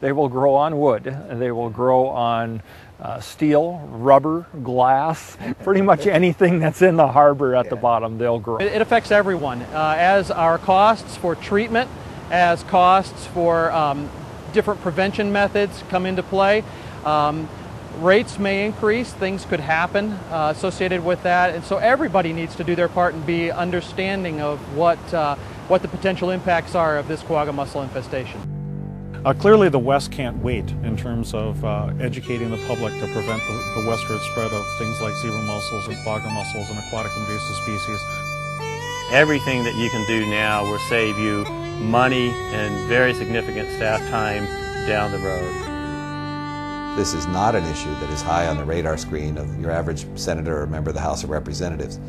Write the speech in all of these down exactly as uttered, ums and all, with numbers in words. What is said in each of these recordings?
They will grow on wood, they will grow on uh, steel, rubber, glass, pretty much anything that's in the harbor at yeah. the bottom, they'll grow. It, it affects everyone, uh, as our costs for treatment, as costs for um, different prevention methods come into play. Um, rates may increase, things could happen uh, associated with that, and so everybody needs to do their part and be understanding of what, uh, what the potential impacts are of this quagga mussel infestation. Uh, clearly the West can't wait in terms of uh, educating the public to prevent the, the westward spread of things like zebra mussels and quagga mussels and aquatic invasive species. Everything that you can do now will save you money and very significant staff time down the road. This is not an issue that is high on the radar screen of your average senator or member of the House of Representatives.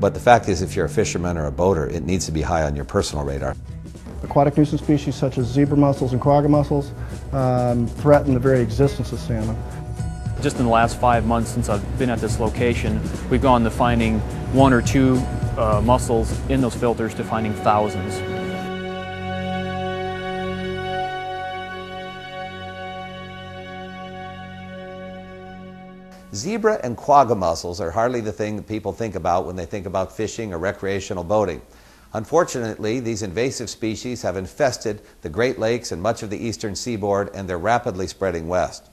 But the fact is, if you're a fisherman or a boater, it needs to be high on your personal radar. Aquatic nuisance species such as zebra mussels and quagga mussels um, threaten the very existence of salmon. Just in the last five months since I've been at this location, we've gone to finding one or two uh, mussels in those filters to finding thousands. Zebra and quagga mussels are hardly the thing that people think about when they think about fishing or recreational boating. Unfortunately, these invasive species have infested the Great Lakes and much of the eastern seaboard, and they're rapidly spreading west.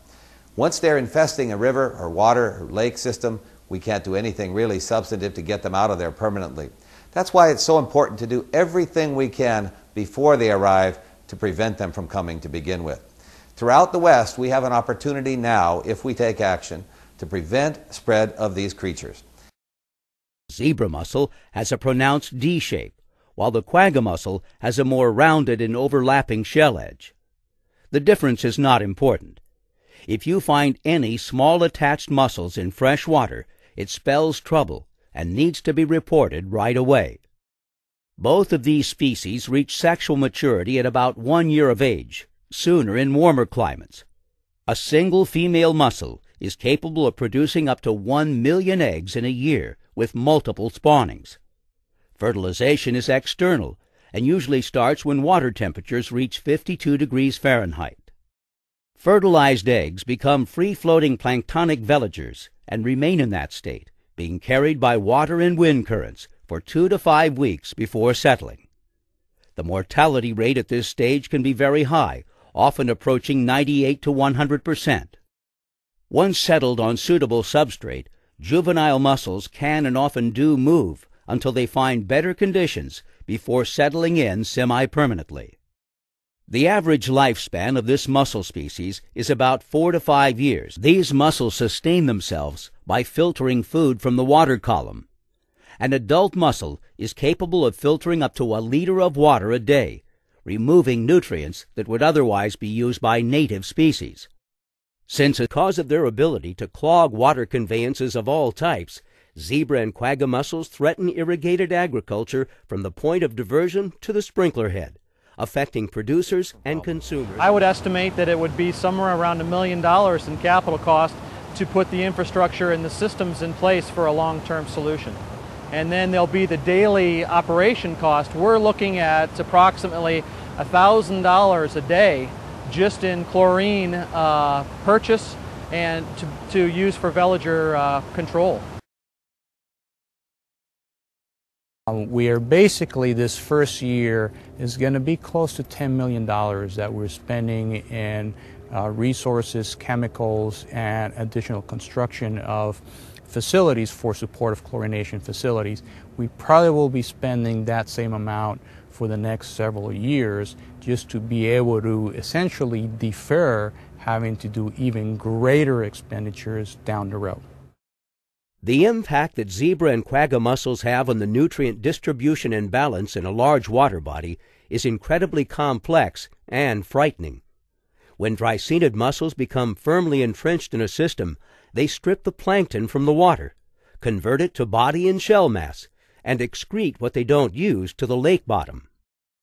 Once they're infesting a river or water or lake system, we can't do anything really substantive to get them out of there permanently. That's why it's so important to do everything we can before they arrive to prevent them from coming to begin with. Throughout the West, we have an opportunity now, if we take action, to prevent spread of these creatures. Zebra mussel has a pronounced D shape, while the quagga mussel has a more rounded and overlapping shell edge. The difference is not important. If you find any small attached mussels in fresh water, it spells trouble and needs to be reported right away. Both of these species reach sexual maturity at about one year of age, sooner in warmer climates. A single female mussel is capable of producing up to one million eggs in a year with multiple spawnings. Fertilization is external and usually starts when water temperatures reach fifty-two degrees Fahrenheit. Fertilized eggs become free-floating planktonic veligers and remain in that state, being carried by water and wind currents for two to five weeks before settling. The mortality rate at this stage can be very high, often approaching ninety-eight to one hundred percent. Once settled on suitable substrate, juvenile mussels can and often do move until they find better conditions before settling in semi-permanently. The average lifespan of this mussel species is about four to five years. These mussels sustain themselves by filtering food from the water column. An adult mussel is capable of filtering up to a liter of water a day, removing nutrients that would otherwise be used by native species. Since because of their ability to clog water conveyances of all types, zebra and quagga mussels threaten irrigated agriculture from the point of diversion to the sprinkler head, affecting producers and consumers. I would estimate that it would be somewhere around a million dollars in capital cost to put the infrastructure and the systems in place for a long-term solution. And then there'll be the daily operation cost. We're looking at approximately a thousand dollars a day just in chlorine uh, purchase and to, to use for veliger uh, control. Um, we are basically, this first year is going to be close to ten million dollars that we're spending in uh, resources, chemicals, and additional construction of facilities for support of chlorination facilities. We probably will be spending that same amount for the next several years just to be able to essentially defer having to do even greater expenditures down the road. The impact that zebra and quagga mussels have on the nutrient distribution and balance in a large water body is incredibly complex and frightening. When Dreissenid mussels become firmly entrenched in a system, they strip the plankton from the water, convert it to body and shell mass, and excrete what they don't use to the lake bottom.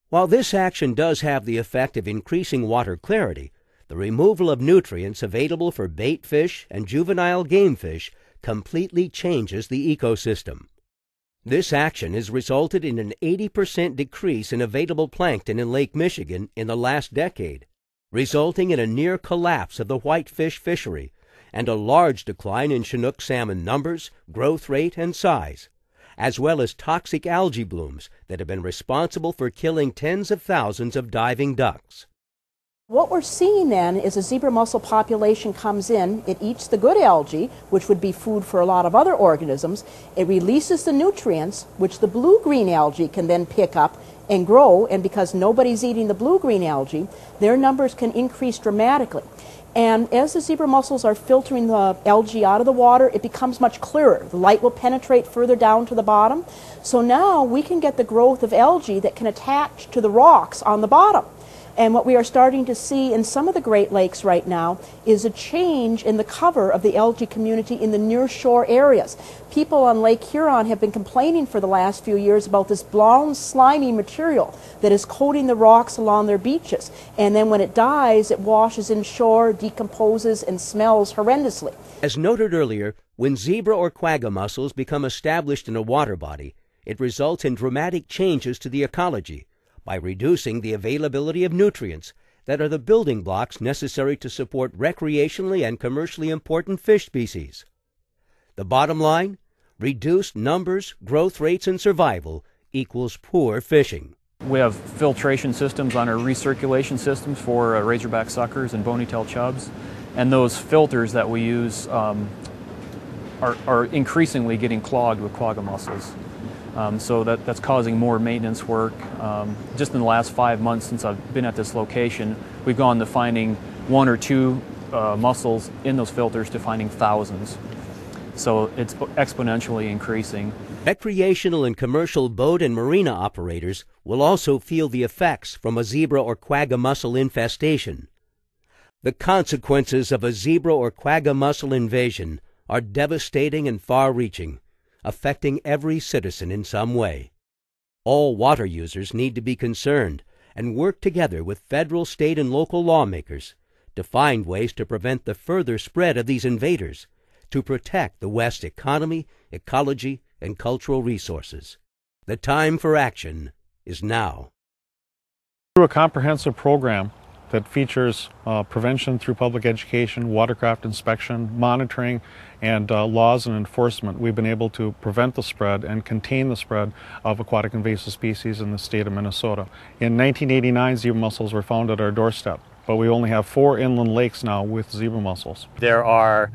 While this action does have the effect of increasing water clarity, the removal of nutrients available for bait fish and juvenile game fish completely changes the ecosystem. This action has resulted in an eighty percent decrease in available plankton in Lake Michigan in the last decade, resulting in a near collapse of the whitefish fishery and a large decline in Chinook salmon numbers, growth rate, and size, as well as toxic algae blooms that have been responsible for killing tens of thousands of diving ducks. What we're seeing then is a zebra mussel population comes in, it eats the good algae, which would be food for a lot of other organisms, it releases the nutrients, which the blue-green algae can then pick up and grow, and because nobody's eating the blue-green algae, their numbers can increase dramatically. And as the zebra mussels are filtering the algae out of the water, it becomes much clearer. The light will penetrate further down to the bottom. So now we can get the growth of algae that can attach to the rocks on the bottom. And what we are starting to see in some of the Great Lakes right now is a change in the cover of the algae community in the nearshore areas. People on Lake Huron have been complaining for the last few years about this brown, slimy material that is coating the rocks along their beaches. And then when it dies, it washes inshore, decomposes, and smells horrendously. As noted earlier, when zebra or quagga mussels become established in a water body, it results in dramatic changes to the ecology, by reducing the availability of nutrients that are the building blocks necessary to support recreationally and commercially important fish species. The bottom line, reduced numbers, growth rates, and survival equals poor fishing. We have filtration systems on our recirculation systems for uh, razorback suckers and bony-tailed chubs, and those filters that we use um, are, are increasingly getting clogged with quagga mussels. Um, so that, that's causing more maintenance work. Um, just in the last five months since I've been at this location, we've gone to finding one or two uh, mussels in those filters to finding thousands. So it's exponentially increasing. Recreational and commercial boat and marina operators will also feel the effects from a zebra or quagga mussel infestation. The consequences of a zebra or quagga mussel invasion are devastating and far-reaching, affecting every citizen in some way. All water users need to be concerned and work together with federal, state, and local lawmakers to find ways to prevent the further spread of these invaders, to protect the West's economy, ecology, and cultural resources. The time for action is now. Through a comprehensive program that features uh, prevention through public education, watercraft inspection, monitoring, and uh, laws and enforcement, we've been able to prevent the spread and contain the spread of aquatic invasive species in the state of Minnesota. In nineteen eighty-nine, zebra mussels were found at our doorstep, but we only have four inland lakes now with zebra mussels. There are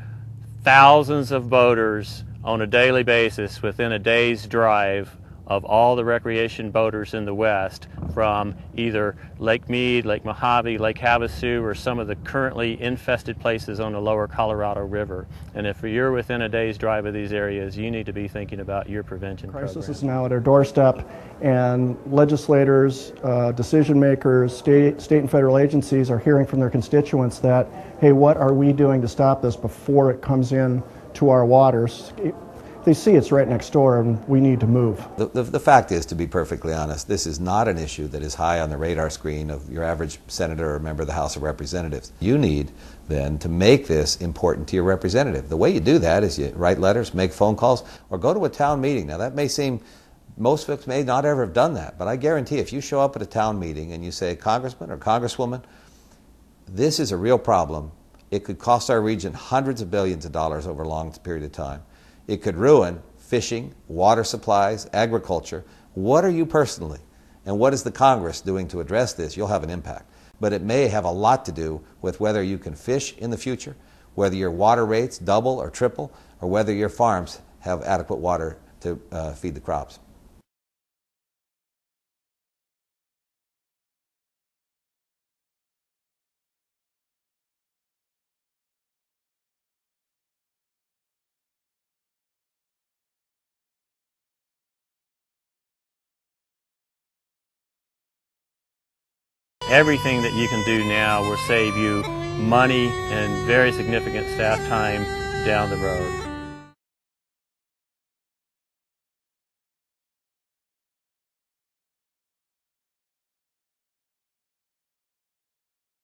thousands of boaters on a daily basis within a day's drive of all the recreation boaters in the West from either Lake Mead, Lake Mojave, Lake Havasu, or some of the currently infested places on the lower Colorado River. And if you're within a day's drive of these areas, you need to be thinking about your prevention program. The crisis is now at our doorstep, and legislators, uh, decision makers, state, state and federal agencies are hearing from their constituents that, hey, what are we doing to stop this before it comes in to our waters? It, They see it's right next door and we need to move. The, the, the fact is, to be perfectly honest, this is not an issue that is high on the radar screen of your average senator or member of the House of Representatives. You need, then, to make this important to your representative. The way you do that is you write letters, make phone calls, or go to a town meeting. Now, that may seem, most folks may not ever have done that, but I guarantee if you show up at a town meeting and you say, Congressman or Congresswoman, this is a real problem. It could cost our region hundreds of billions of dollars over a long period of time. It could ruin fishing, water supplies, agriculture. What are you personally, and what is the Congress doing to address this? You'll have an impact. But it may have a lot to do with whether you can fish in the future, whether your water rates double or triple, or whether your farms have adequate water to uh, feed the crops. Everything that you can do now will save you money and very significant staff time down the road.